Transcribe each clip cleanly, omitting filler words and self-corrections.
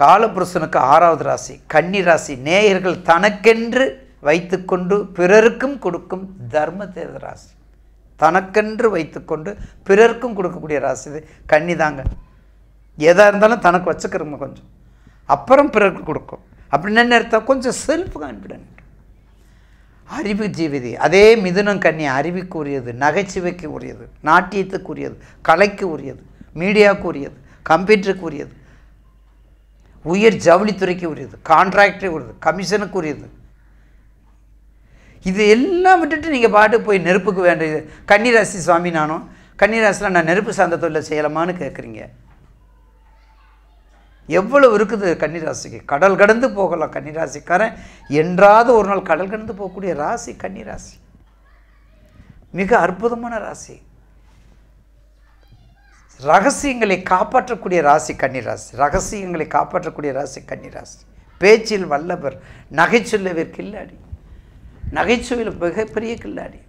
காலபுருஷனுக்கு 6வது ராசி கன்னி ராசி. நேயர்கள் தனக்கென்று வைத்துக்கொண்டு பிறருக்கும் கொடுக்கும் தர்ம தேவத ராசி. தனக்கென்று வைத்துக்கொண்டு பிறருக்கும் கொடுக்கக்கூடிய ராசி இது கன்னி தாங்க. எதாக இருந்தாலும் தனக்கு வச்சுக்கிறோங்க கொஞ்சம், அப்புறம் பிறருக்கு கொடுக்கும். அப்படின்னு அர்த்தம் கொஞ்சம் செல்ஃப் கான்ஃபிடென்ட். அறிவு ஜீவிதி அதே மிதுனம் கன்னி. அறிவுக்கு உரியது, நகைச்சுவைக்கு உரியது, நாட்டியத்துக்கு உரியது, கலைக்கு உரியது, மீடியாவுக்கு உரியது, கம்ப்யூட்டருக்கு உரியது, உயர் ஜவுளித்துறைக்கு உரியது, கான்ட்ராக்டே உரியது, கமிஷனுக்கு உரியது. இது எல்லாம் விட்டுட்டு நீங்கள் பாட்டு போய் நெருப்புக்கு வேண்டியது. கன்னிராசி சுவாமி நானும் கன்னிராசியில் நான் நெருப்பு சார்ந்த தொழிலை செய்யலாமான்னு கேட்குறீங்க. எவ்வளவு இருக்குது கன்னிராசிக்கு. கடல் கடந்து போகலாம் கன்னிராசிக்காரன். என்றாவது ஒரு நாள் கடல் கடந்து போகக்கூடிய ராசி கன்னிராசி. மிக அற்புதமான ராசி. ரகசியங்களை காப்பாற்றக்கூடிய ராசி கன்னிராசி. ரகசியங்களை காப்பாற்றக்கூடிய ராசி கன்னிராசி. பேச்சில் வல்லவர், நகைச்சுவையில் கில்லாடி, நகைச்சுவையில் மிகப்பெரிய கில்லாடி.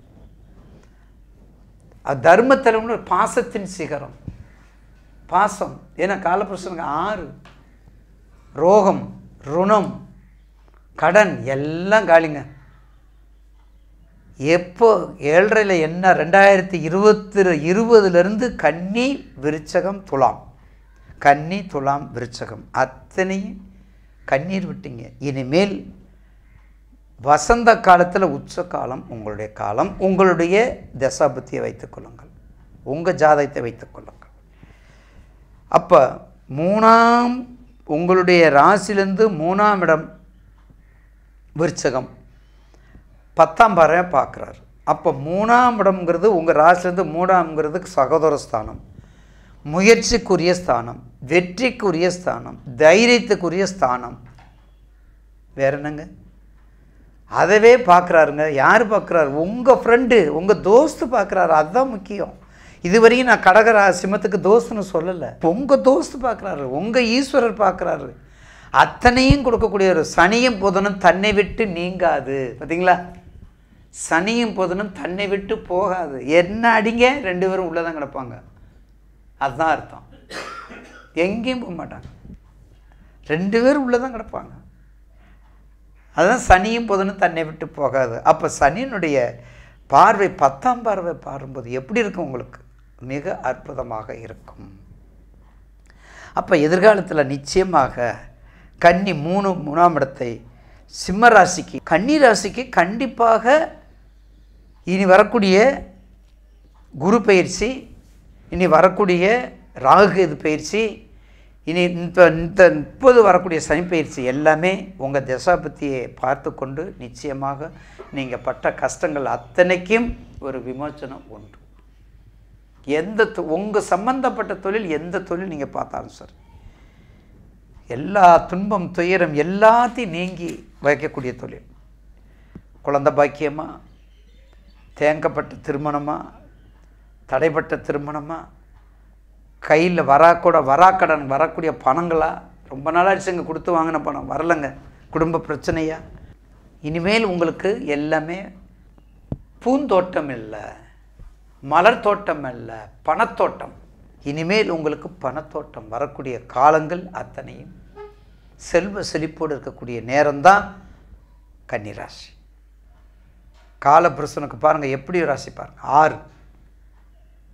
தர்மத்தலைவனோட பாசத்தின் சிகரம். பாசம் ஏன்னா காலபுருஷனுக்கு 6. ரோகம், ருணம், கடன் எல்லாம் காலிங்க. எப்போ 7.5 என்ன 2020லேருந்து கன்னி விருச்சகம் துலாம். கன்னி துலாம் விருச்சகம் அத்தனையும் கண்ணீர் விட்டீங்க. இனிமேல் வசந்த காலத்தில் உச்ச காலம் உங்களுடைய காலம். உங்களுடைய தசாபுத்தியை வைத்துக்கொள்ளுங்கள், உங்கள் ஜாதகத்தை வைத்துக்கொள்ளுங்கள். அப்போ 3ஆம் உங்களுடைய ராசியிலேருந்து 3ஆம் இடம் விருச்சகம் 10ஆம் பாறையை பார்க்குறாரு. அப்போ 3ஆம் இடம்ங்கிறது உங்கள் ராசிலேருந்து 3ஆம்ங்கிறதுக்கு சகோதர ஸ்தானம், முயற்சிக்குரிய ஸ்தானம், வெற்றிக்குரிய ஸ்தானம், தைரியத்துக்குரிய ஸ்தானம். வேற என்னங்க அதவே பார்க்குறாருங்க. யார் பார்க்குறாரு? உங்கள் ஃப்ரெண்டு, உங்கள் தோஸ்து பார்க்குறாரு. அதுதான் முக்கியம். இதுவரையும் நான் கடகரா சிம்மத்துக்கு தோஸ்துன்னு சொல்லலை. உங்கள் தோஸ்து பார்க்குறாரு, உங்கள் ஈஸ்வரர் பார்க்குறாரு. அத்தனையும் கொடுக்கக்கூடிய ஒரு சனியும் புதனும் தன்னை விட்டு நீங்காது. பார்த்தீங்களா, சனியும் புதனும் தன்னை விட்டு போகாது. என்ன அடிங்க 2 பேரும் உள்ளே தான் கிடப்பாங்க. அதுதான் அர்த்தம். எங்கேயும் போக மாட்டாங்க, 2 பேரும் உள்ளே தான் கிடப்பாங்க. அதுதான் சனியும் புதனும் தன்னை விட்டு போகாது. அப்போ சனியினுடைய பார்வை 10ஆம் பார்வை பாரும்போது எப்படி இருக்கும் உங்களுக்கு? மிக அற்புதமாக இருக்கும். அப்போ எதிர்காலத்தில் நிச்சயமாக கன்னி 3ஆம் இடத்தை சிம்ம ராசிக்கு கன்னி ராசிக்கு கண்டிப்பாக இனி வரக்கூடிய குரு பயிற்சி, இனி வரக்கூடிய ராகுகேது பயிற்சி, இனி இப்போது வரக்கூடிய சனி பயிற்சி எல்லாமே உங்கள் தசாபதியை பார்த்து கொண்டு நிச்சயமாக நீங்கள் பட்ட கஷ்டங்கள் அத்தனைக்கும் ஒரு விமோசனம் உண்டு. உங்கள் சம்பந்தப்பட்ட தொழில், எந்த தொழில் நீங்கள் பார்த்தாலும் சார், எல்லா துன்பம் துயரம் எல்லாத்தையும் நீங்கி வைக்கக்கூடிய தொழில். குழந்தை பாக்கியமாக, தேங்கப்பட்ட திருமணமாக, தடைப்பட்ட திருமணமாக, கையில் வராக்கடன் வரக்கூடிய பணங்களா, ரொம்ப நாளாச்சுங்க கொடுத்து வாங்கின பணம் வரலைங்க, குடும்ப பிரச்சனையா, இனிமேல் உங்களுக்கு எல்லாமே பூந்தோட்டம் இல்லை, மலர் தோட்டம் இல்லை, பணத்தோட்டம். இனிமேல் உங்களுக்கு பணத்தோட்டம் வரக்கூடிய காலங்கள் அத்தனையும் செல்வ செழிப்போடு இருக்கக்கூடிய நேரம்தான் கன்னிராசி. காலபுருஷனுக்கு பாருங்கள் எப்படி ராசி பாருங்கள். 6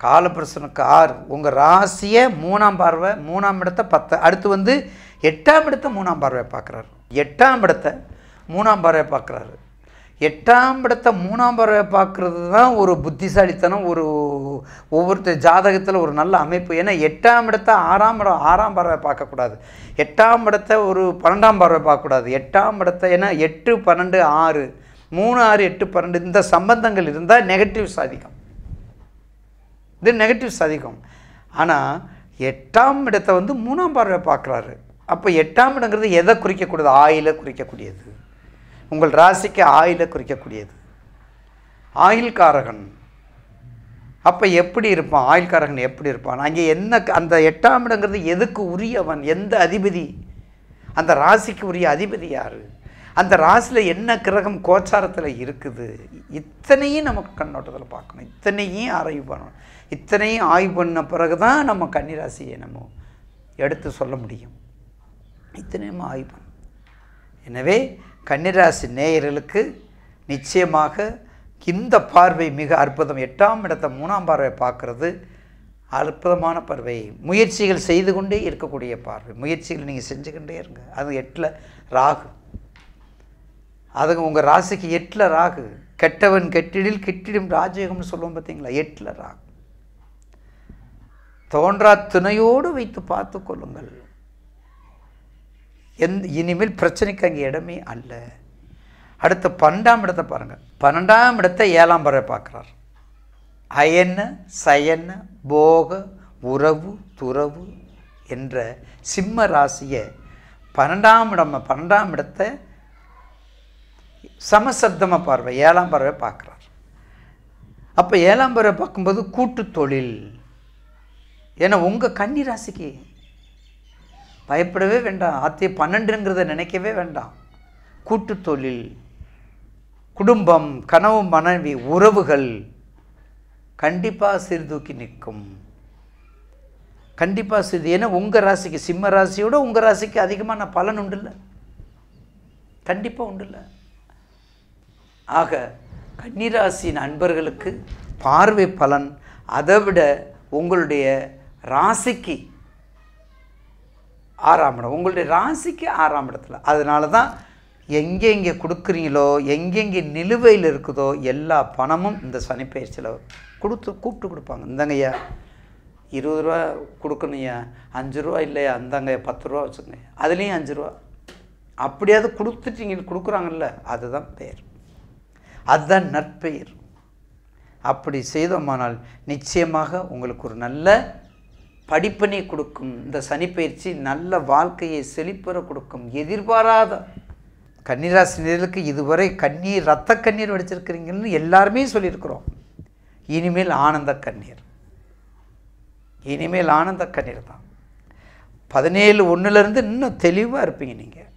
காலபுருஷனுக்கு 6 உங்கள் ராசியை 3ஆம் பார்வை 3ஆம் இடத்தை 10. அடுத்து 8ஆம் இடத்தை 3ஆம் பார்வை பார்க்குறாரு. 8ஆம் இடத்தை 3ஆம் பார்வை பார்க்குறாரு. 8ஆம் இடத்தை 3ஆம் பார்வை பார்க்குறது தான் ஒரு புத்திசாலித்தனம். ஒவ்வொருத்தர் ஜாதகத்தில் ஒரு நல்ல அமைப்பு. ஏன்னா 8ஆம் இடத்தை 6ஆம் இடம் 6ஆம் பார்வை பார்க்கக்கூடாது. 8ஆம் இடத்தை ஒரு 12ஆம் பார்வை பார்க்கக்கூடாது. 8ஆம் இடத்தை ஏன்னா 8 12 6 3 6 8 12 இந்த சம்பந்தங்கள் இருந்தால் நெகட்டிவ்ஸ் அதிகம். இது நெகட்டிவ்ஸ் அதிகம். ஆனால் 8ஆம் இடத்தை 3ஆம் பார்வை பார்க்குறாரு. அப்போ 8ஆம் இடங்கிறது எதை குறிக்கக்கூடாது? ஆயில குறிக்கக்கூடியது. உங்கள் ராசிக்கு ஆயில குறிக்கக்கூடியது. ஆயில் காரகன் அப்போ எப்படி இருப்பான்? ஆயில் காரகன் எப்படி இருப்பான்? அங்கே என்ன அந்த 8ஆம் இடங்கிறது எதுக்கு உரியவன்? எந்த அதிபதி? அந்த ராசிக்கு உரிய அதிபதி யார்? அந்த ராசியில் என்ன கிரகம் கோச்சாரத்தில் இருக்குது? இத்தனையும் நமக்கு கண்ணோட்டத்தில் பார்க்கணும், இத்தனையும் ஆராய்வு பண்ணணும். இத்தனையும் ஆய்வு பண்ண பிறகு தான் நம்ம கன்னிராசியை நம்ம எடுத்து சொல்ல முடியும். நித்தியமாக ஆயிடும். எனவே கன்னிராசி நேயர்களுக்கு நிச்சயமாக இந்த பார்வை மிக அற்புதம். 8ஆம் இடத்தை 3ஆம் பார்வை பார்க்குறது அற்புதமான பார்வை. முயற்சிகள் செய்து கொண்டே இருக்கக்கூடிய பார்வை. முயற்சிகள் நீங்கள் செஞ்சுக்கிட்டே இருங்க. அது 8ல் ராகு, அதுங்க உங்கள் ராசிக்கு 8ல் ராகு. கெட்டவன் கெட்டிடில் கெட்டிடும் ராஜயோகம்னு சொல்லுவோம் பார்த்தீங்களா. 8ல் ராகு தோன்றா துணையோடு வைத்து பார்த்து கொள்ளுங்கள். இனிமேல் பிரச்சனைக்கு அங்கே இடமே அல்ல. அடுத்து 12ஆம் இடத்தை பாருங்கள். 12ஆம் இடத்தை 7ஆம் பார்வை பார்க்குறார். அயன சயன போக உறவு துறவு என்ற சிம்ம ராசியை 12ஆம் இடத்தை சமசப்தம பார்வை 7ஆம் பார்வை பார்க்குறார். அப்போ 7ஆம் பார்வை பார்க்கும்போது கூட்டு தொழில். ஏன்னா உங்கள் கன்னி ராசிக்கு பயப்படவே வேண்டாம். 12ங்கிறத நினைக்கவே வேண்டாம். கூட்டு தொழில், குடும்பம், கனவு மனைவி உறவுகள் கண்டிப்பாக சீர்தூக்கி நிற்கும். கண்டிப்பாக சீர்து. ஏன்னா உங்கள் ராசிக்கு, சிம்ம ராசியோட உங்கள் ராசிக்கு அதிகமான பலன் உண்டு இல்லை, கண்டிப்பாக உண்டு இல்லை. ஆக கன்னிராசியின் அன்பர்களுக்கு பார்வை பலன் அதை விட உங்களுடைய ராசிக்கு 6ஆம் இடம், உங்களுடைய ராசிக்கு 6ஆம் இடத்துல. அதனால தான் எங்கெங்கே கொடுக்குறீங்களோ, எங்கெங்கே நிலுவையில் இருக்குதோ எல்லா பணமும் இந்த சனிப்பெயர்ச்சியில் கூப்பிட்டு கொடுப்பாங்க. இந்தாங்கய்யா 20 ரூபா கொடுக்கணும்யா, 5 ரூபா இல்லையா, இந்தாங்கய்யா 10 ரூபா வச்சுக்கோங்க, அதுலேயும் 5 ரூபா அப்படியாவது கொடுத்துட்டீங்க. கொடுக்குறாங்கல்ல, அதுதான் பெயர், அதுதான் நற்பெயர். அப்படி செய்தோமானால் நிச்சயமாக உங்களுக்கு ஒரு நல்ல படிப்பினை கொடுக்கும் இந்த சனிப்பெயர்ச்சி. நல்ல வாழ்க்கையை செழிப்பெற கொடுக்கும். எதிர்பாராத கன்னிராசினர்களுக்கு இதுவரை கண்ணீர், ரத்த கண்ணீர் வடிச்சிருக்கிறீங்கன்னு எல்லாருமே சொல்லியிருக்கிறோம். இனிமேல் ஆனந்த கண்ணீர், இனிமேல் ஆனந்த கண்ணீர் தான். 17/1லேருந்து இன்னும் தெளிவாக இருப்பீங்க நீங்கள்.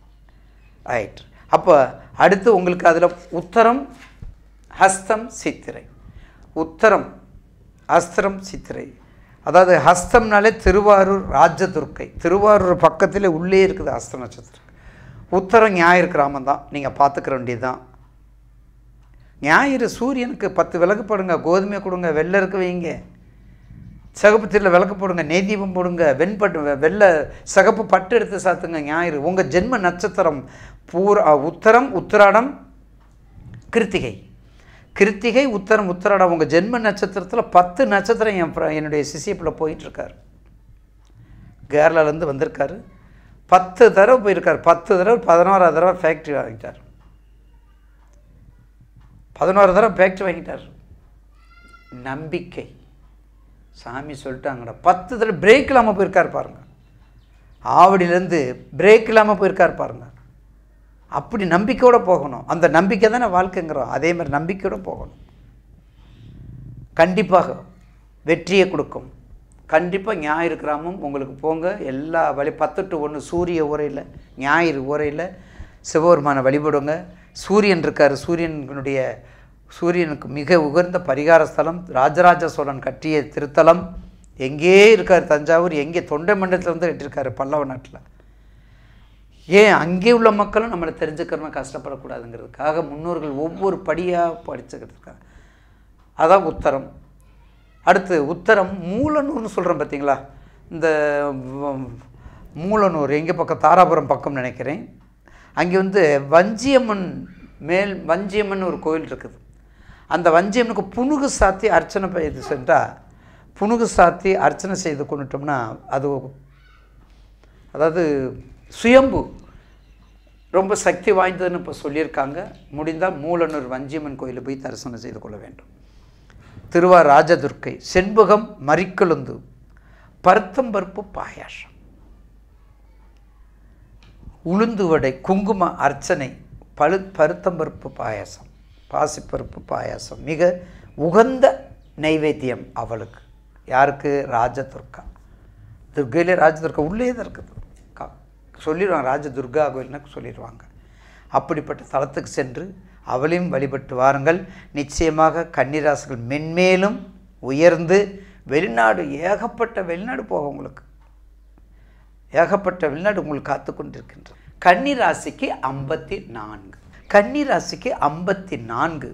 ரைட். அப்போ அடுத்து உங்களுக்கு அதில் உத்தரம் ஹஸ்தம் சித்திரை. உத்தரம் ஹஸ்தம் சித்திரை, அதாவது ஹஸ்தம்னாலே திருவாரூர் ராஜதுர்க்கை, திருவாரூர் பக்கத்தில் உள்ளே இருக்குது ஹஸ்த நட்சத்திரம். உத்தரம் ஞாயிறு கிராமம் தான், நீங்கள் பார்த்துக்கிற வேண்டியது தான். ஞாயிறு சூரியனுக்கு 10 விளக்கு போடுங்க, கோதுமை கொடுங்க, வெள்ளை இருக்கு வைங்க, சகப்பு திரியில் விளக்கு போடுங்க, நெய் தீபம் போடுங்க, வெண்பட்டு வெள்ளை சகப்பு பட்டு எடுத்து சாத்துங்க. ஞாயிறு உங்கள் ஜென்ம நட்சத்திரம் பூரா உத்தரம், உத்திராடம், கிருத்திகை. கிருத்திகை, உத்தரம், உத்திராடம் உங்கள் ஜென்ம நட்சத்திரத்தில் 10 நட்சத்திரம். என்னுடைய சிசியப்பில் போயிட்டுருக்கார், கேரளாலேருந்து வந்திருக்காரு. 10 தடவை போயிருக்கார். 10 தடவை 11ஆவது தடவை ஃபேக்ட்ரி வாங்கிட்டார். 11ஆவது தடவை ஃபேக்ட்ரி வாங்கிட்டார். நம்பிக்கை சாமி சொல்லிட்டாங்கடா. 10 தடவை பிரேக் இல்லாமல் போயிருக்கார் பாருங்கள். ஆவடியிலேருந்து பிரேக் இல்லாமல் போயிருக்கார் பாருங்கள். அப்படி நம்பிக்கையோடு போகணும். அந்த நம்பிக்கை தானே வாழ்க்கைங்கிறோம். அதே மாதிரி நம்பிக்கையோடு போகணும். கண்டிப்பாக வெற்றியை கொடுக்கும். கண்டிப்பாக ஞாயிறு கிராமம் உங்களுக்கு போங்க. எல்லா வழி 10/1 சூரிய உரையில், ஞாயிறு உரையில் சிவபெருமானை வழிபடுங்க. சூரியன் இருக்கார். சூரியனுக்கு மிக உகந்த பரிகார ஸ்தலம் ராஜராஜ சோழன் கட்டிய திருத்தலம். எங்கே இருக்கார்? தஞ்சாவூர். எங்கே? தொண்டை மண்டலத்தில் வந்து கட்டியிருக்காரு, பல்லவ நாட்டில். ஏன் அங்கே உள்ள மக்களும் நம்மளை தெரிஞ்சுக்கணும், கஷ்டப்படக்கூடாதுங்கிறதுக்காக முன்னோர்கள் ஒவ்வொரு படியாக படிச்சுக்கிட்டு இருக்காங்க. அதான் உத்தரம். அடுத்து உத்தரம் மூலனூர்னு சொல்கிறோம் பார்த்தீங்களா. இந்த மூலனூர் எங்கள் பக்கம்? தாராபுரம் பக்கம் நினைக்கிறேன். அங்கே வந்து வஞ்சியம்மன் வஞ்சியம்மன் ஒரு கோயில் இருக்குது. அந்த வஞ்சியம்மனுக்கு புனுகு சாத்தி அர்ச்சனை செய்து சென்றால், புனுகு சாத்தி அர்ச்சனை செய்து கொண்டுட்டோம்னா அது அதாவது சுயம்பு, ரொம்ப சக்தி வாய்ந்ததுன்னு இப்போ சொல்லியிருக்காங்க. முடிந்தால் மூலனூர் வஞ்சியம்மன் கோயிலில் போய் தரிசனம் செய்து கொள்ள வேண்டும். திருவாரூர் ராஜதுர்க்கை, செண்பகம், மரிக்கலுந்து, பருத்தம்பருப்பு பாயாசம், உளுந்துவடை, குங்கும அர்ச்சனை, பருத்தம்பருப்பு பாயாசம், பாசிப்பருப்பு பாயாசம் மிக உகந்த நைவேத்தியம் அவளுக்கு. யாருக்கு? ராஜதுர்க்கா. துர்கையிலே ராஜதுர்க்கா உள்ளே தான் இருக்குது. சொல்லிடுவாங்க ராஜதுர்கா கோயில்னு சொல்லிடுவாங்க. அப்படிப்பட்ட தலத்துக்கு சென்று அவளையும் வழிபட்டு வாருங்கள். நிச்சயமாக கன்னிராசிகள் மென்மேலும் உயர்ந்து வெளிநாடு, ஏகப்பட்ட வெளிநாடு போக உங்களுக்கு ஏகப்பட்ட வெளிநாடு உங்களுக்கு காத்து கொண்டிருக்கின்றது. கன்னி ராசிக்கு 54.